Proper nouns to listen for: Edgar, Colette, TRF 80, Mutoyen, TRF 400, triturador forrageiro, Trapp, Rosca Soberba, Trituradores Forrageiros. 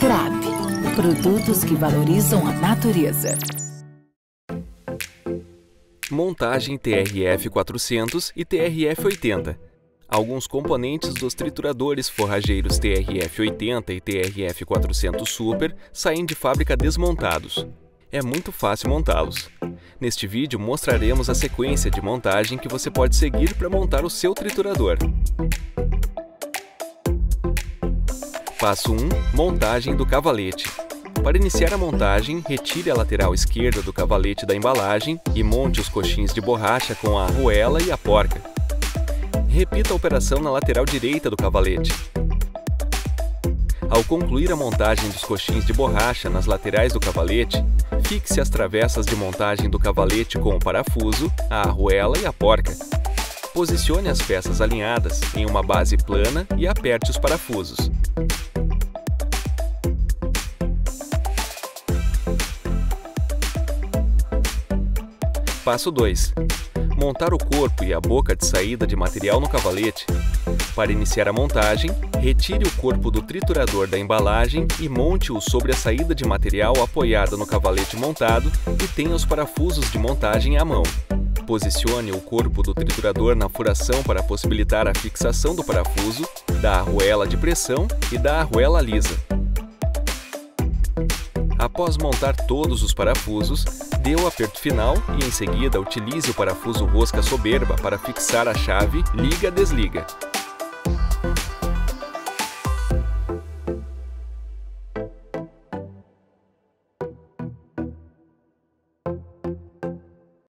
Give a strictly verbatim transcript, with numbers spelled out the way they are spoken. Trapp, produtos que valorizam a natureza. Montagem T R F quatrocentos e T R F oitenta. Alguns componentes dos trituradores forrageiros T R F oitenta e T R F quatrocentos Super saem de fábrica desmontados. É muito fácil montá-los. Neste vídeo mostraremos a sequência de montagem que você pode seguir para montar o seu triturador. Passo um. Montagem do cavalete. Para iniciar a montagem, retire a lateral esquerda do cavalete da embalagem e monte os coxins de borracha com a arruela e a porca. Repita a operação na lateral direita do cavalete. Ao concluir a montagem dos coxins de borracha nas laterais do cavalete, fixe as travessas de montagem do cavalete com o parafuso, a arruela e a porca. Posicione as peças alinhadas em uma base plana e aperte os parafusos. Passo dois. Montar o corpo e a boca de saída de material no cavalete. Para iniciar a montagem, retire o corpo do triturador da embalagem e monte-o sobre a saída de material apoiada no cavalete montado e tenha os parafusos de montagem à mão. Posicione o corpo do triturador na furação para possibilitar a fixação do parafuso, da arruela de pressão e da arruela lisa. Após montar todos os parafusos, dê o aperto final e, em seguida, utilize o parafuso Rosca Soberba para fixar a chave liga-desliga.